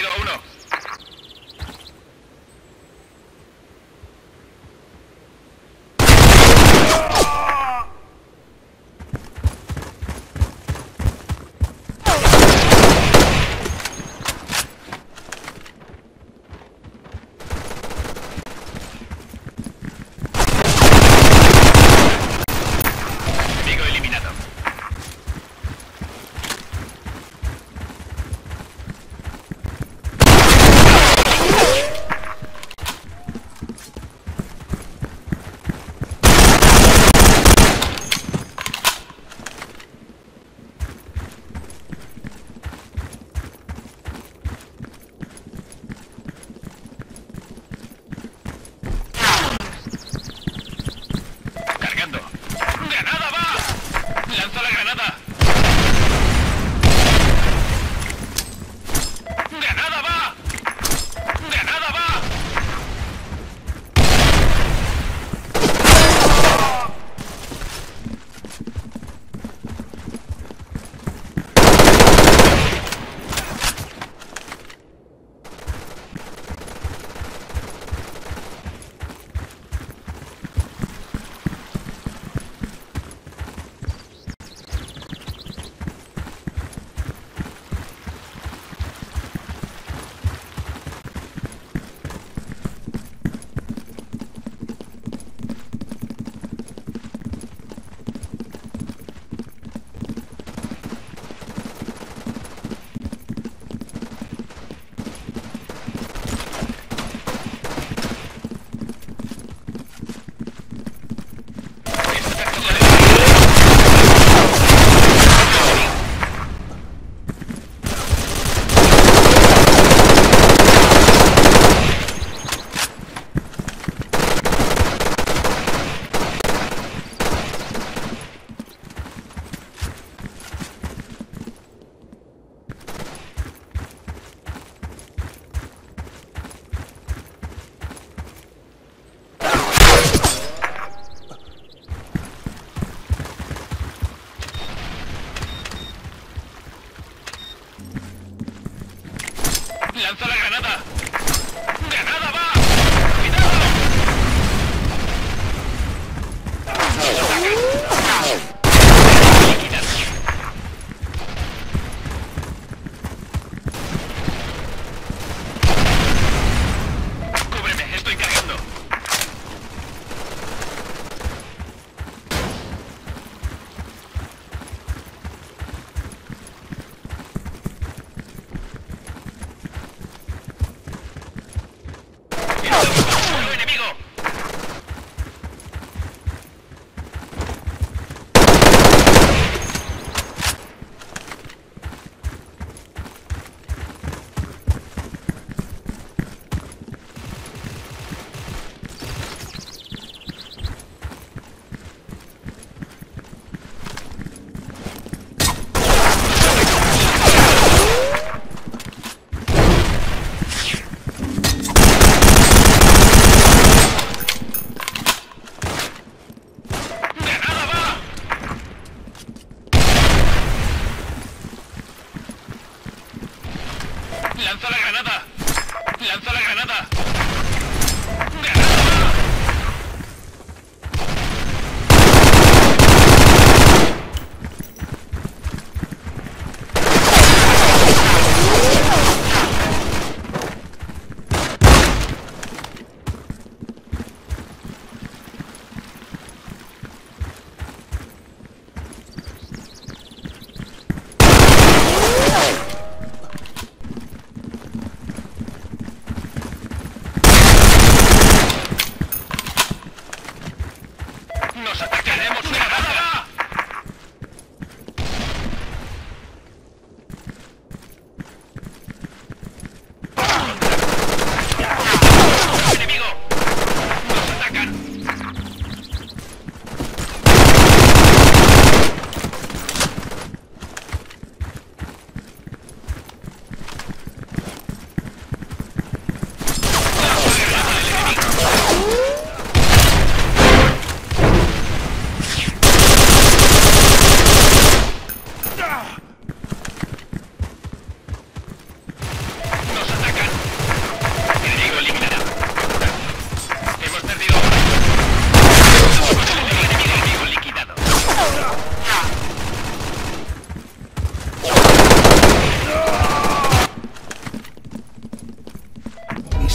Perdido uno.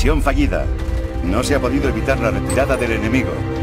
Misión fallida. No se ha podido evitar la retirada del enemigo.